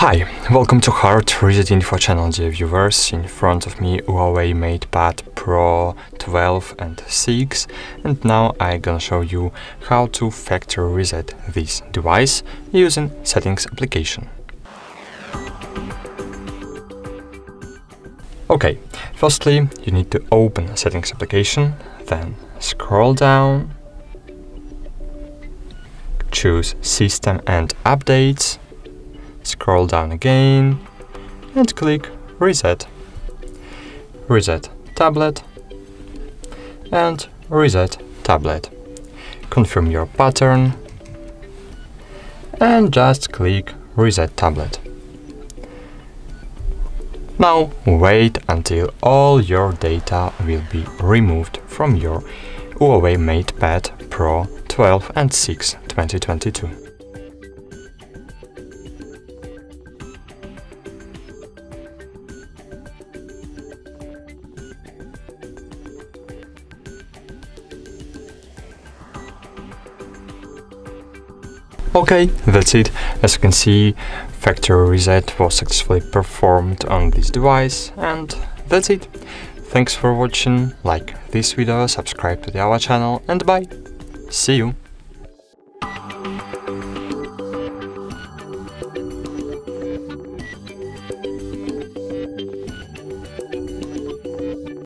Hi, welcome to Hard Reset Info Channel, dear viewers. In front of me Huawei MatePad Pro 12.6, and now I'm gonna show you how to factory reset this device using Settings application. Okay, firstly you need to open Settings application, then scroll down, choose System and Updates, scroll down again and click Reset, Reset Tablet and Reset Tablet. Confirm your pattern and just click Reset Tablet. Now wait until all your data will be removed from your Huawei MatePad Pro 12.6 2022. Okay, that's it. As you can see, factory reset was successfully performed on this device, and that's it. Thanks for watching, like this video, subscribe to our channel, and bye! See you!